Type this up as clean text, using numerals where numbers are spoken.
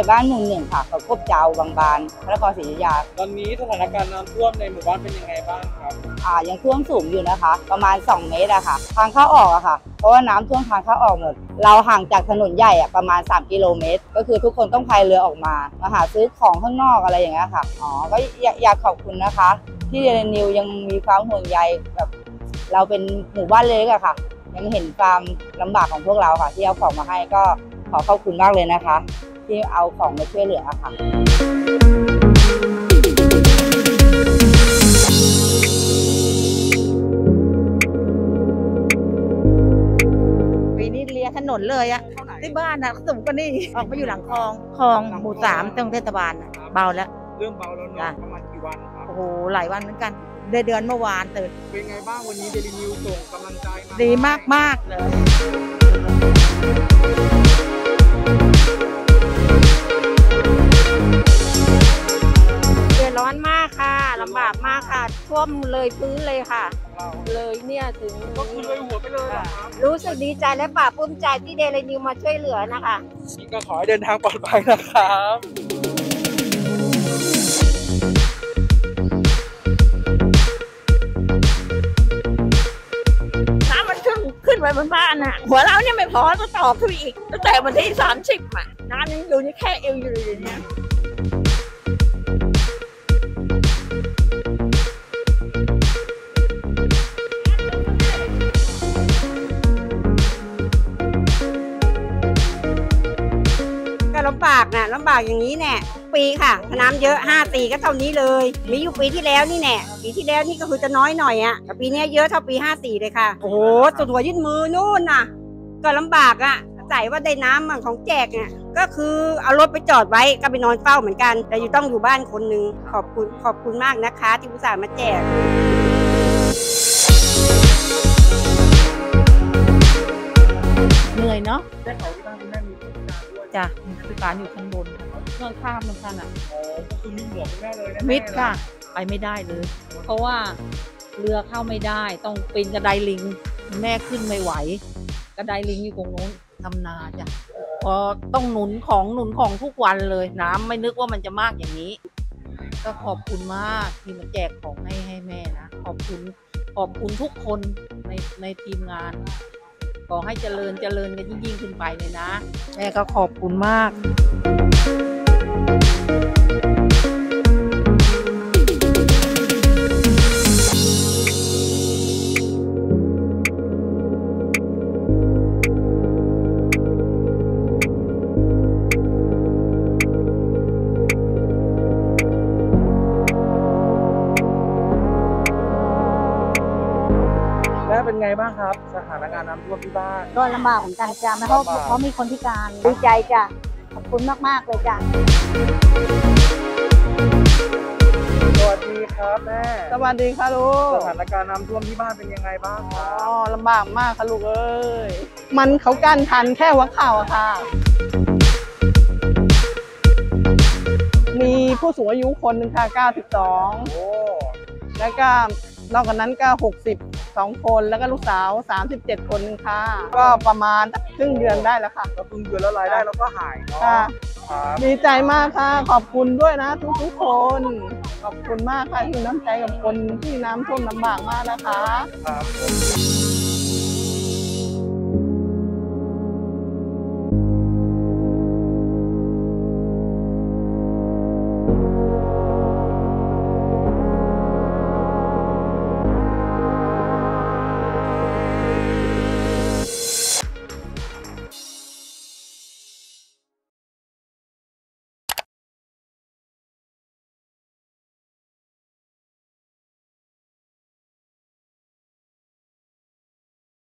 ญ่บ้านหมู่หนึ่งค่ะเขาควบเจ้าบางบานพระนครศรีอยุธยาตอนนี้สถานการณ์น้ำท่วมในหมู่บ้านเป็นยังไงบ้างครับยังท่วมสูงอยู่นะคะประมาณ2เมตรอะค่ะทางเข้าออกอะค่ะเพราะว่าน้ำท่วมทางเข้าออกหมดเราห่างจากถนนใหญ่อะประมาณ3กิโลเมตรก็คือทุกคนต้องพายเรือออกมาหาซื้อของข้างนอกอะไรอย่างเงี้ยค่ะก็อยากขอบคุณนะคะที่เดนิวยังมีความห่วงใยแบบเราเป็นหมู่บ้านเล็กอะค่ะยังเห็นความลำบากของพวกเราค่ะที่เอาของมาให้ก็ขอขอบคุณมากเลยนะคะที่เอาของมาช่วยเหลือค่ะถนนเลยอะที่บ้านนะสูงกว่านี่ออกไปอยู่หลังคลองหมู่3ตรงเทศบาลเบาแล้วเริ่มเบาแล้วเนาะประมาณกี่วันครับโอ้โหหลายวันเหมือนกันเดือนเมื่อวานตื่นเป็นไงบ้างวันนี้เดลินิวส่งกำลังใจมาดีมากเลยเดือดร้อนมากค่ะลำบากมากค่ะท่วมเลยพื้นเลยค่ะเลยเนี่ยถึงก็คือเลยหัวไปเลยรู้สึกดีใจและปลาปลื้มใจที่เดลินิวมาช่วยเหลือนะคะก็ขอให้เดินทางปลอดภัยนะครับน้ำมันขึ้นไปบนบ้านน่ะหัวเราเนี่ยไม่พอต้องต่อขึ้นอีกตั้งแต่วันที่30อ่ะน้ำยังอยู่นี่แค่เอวอยู่เลยเนี่ยลำบากอย่างนี้แน่ปีค่ะน้ำเยอะ5ปีก็เท่านี้เลยมีอยู่ปีที่แล้วนี่แน่ปีที่แล้วนี่ก็คือจะน้อยหน่อยอ่ะแต่ปีนี้เยอะเท่าปี54เลยค่ะโอ้โหสุดหัวยืดมือนู่นน่ะก็ลำบากอ่ะใส่ว่าได้น้ำมันของแจกเนี่ยก็คือเอารถไปจอดไว้ก็ไปนอนเฝ้าเหมือนกันแต่อยู่ต้องอยู่บ้านคนหนึ่งขอบคุณมากนะคะที่อุตส่าห์มาแจกเหนื่อยเนาะจ้ะพิการอยู่ข้างบนนอนข้ามมันกันอ่ะคือมีหมวกไม่ได้เลยนะมิดค่ะไปไม่ได้เลยเพราะว่าเรือเข้าไม่ได้ต้องปีนกระไดลิงแม่ขึ้นไม่ไหวกระไดลิงอยู่ตรงนู้นทำนาจ้ะพอต้องหนุนของทุกวันเลยน้ำไม่นึกว่ามันจะมากอย่างนี้ก็ขอบคุณมากที่มาแจกของให้แม่นะขอบคุณทุกคนในทีมงานขอให้เจริญกันยิ่งขึ้นไปเลยนะแม่ก็ขอบคุณมากเป็นไงบ้างครับสถานการณ์น้ำท่วมที่บ้านก็ลำบากเหมือนกันจ้ะเพราะมีคนพิการดีใจจ้ะขอบคุณมากเลยจ้ะสวัสดีครับแม่สวัสดีค่ะลูกสถานการณ์น้ำท่วมที่บ้านเป็นยังไงบ้างครับอ๋อลำบากมากค่ะลูกเอ้ยมันเขากั้นทันแค่หัวเข่าค่ะมีผู้สูงอายุคนหนึ่งค่ะ92แล้วก็นอกจากนั้นก็62คนแล้วก็ลูกสาว37คนค่ะก็ประมาณครึ่งเดือนได้แล้วค่ะก็ครึ่งเดือนแล้วรายได้เราก็หายเนาะค่ะดีใจมากค่ะขอบคุณด้วยนะทุกคนขอบคุณมากค่ะที่น้ำใจกับคนที่น้ำท่วมลำบากมากนะคะ